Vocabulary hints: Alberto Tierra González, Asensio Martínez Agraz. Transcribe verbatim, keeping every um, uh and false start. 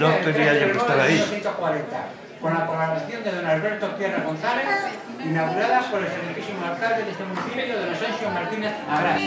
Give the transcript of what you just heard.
no tenía yo que estar ahí. Con la colaboración de don Alberto Tierra González, inauguradas por el excelentísimo alcalde de este municipio, don Asensio Martínez Agraz.